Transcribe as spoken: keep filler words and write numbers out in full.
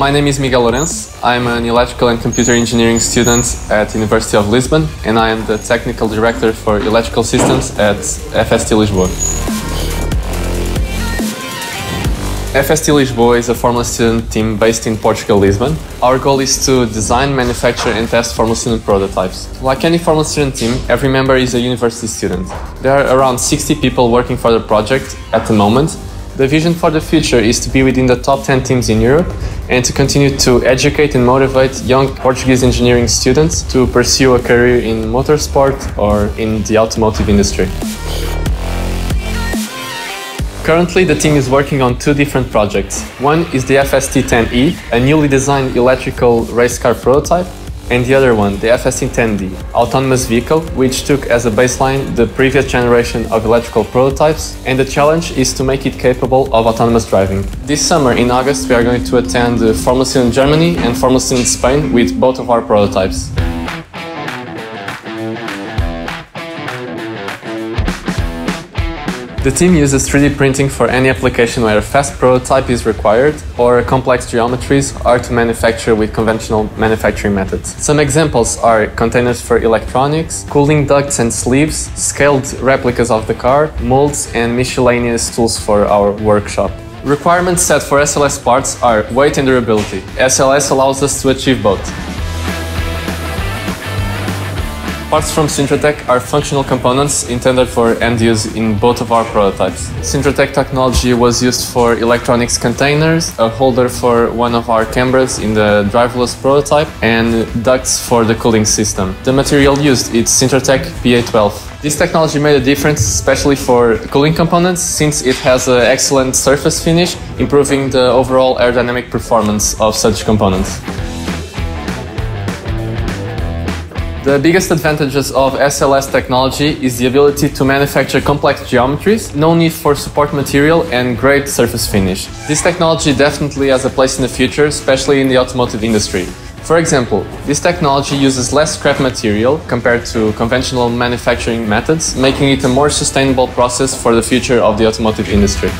My name is Miguel Lourenço. I'm an electrical and computer engineering student at University of Lisbon, and I am the technical director for electrical systems at F S T Lisboa. F S T Lisboa is a Formula Student team based in Portugal, Lisbon. Our goal is to design, manufacture and test Formula Student prototypes. Like any Formula Student team, every member is a university student. There are around sixty people working for the project at the moment. The vision for the future is to be within the top ten teams in Europe and to continue to educate and motivate young Portuguese engineering students to pursue a career in motorsport or in the automotive industry. Currently, the team is working on two different projects. One is the F S T ten E, a newly designed electrical race car prototype, and the other one, the F S Intendi, autonomous vehicle, which took as a baseline the previous generation of electrical prototypes, and the challenge is to make it capable of autonomous driving. This summer, in August, we are going to attend the Formula Student Germany and Formula Student Spain with both of our prototypes. The team uses three D printing for any application where a fast prototype is required or complex geometries are to manufacture with conventional manufacturing methods. Some examples are containers for electronics, cooling ducts and sleeves, scaled replicas of the car, molds and miscellaneous tools for our workshop. Requirements set for S L S parts are weight and durability. S L S allows us to achieve both. Parts from Syntratec are functional components intended for end use in both of our prototypes. Syntratec technology was used for electronics containers, a holder for one of our cameras in the driverless prototype, and ducts for the cooling system. The material used is Syntratec P A twelve. This technology made a difference, especially for cooling components, since it has an excellent surface finish, improving the overall aerodynamic performance of such components. The biggest advantages of S L S technology is the ability to manufacture complex geometries, no need for support material and great surface finish. This technology definitely has a place in the future, especially in the automotive industry. For example, this technology uses less scrap material compared to conventional manufacturing methods, making it a more sustainable process for the future of the automotive industry.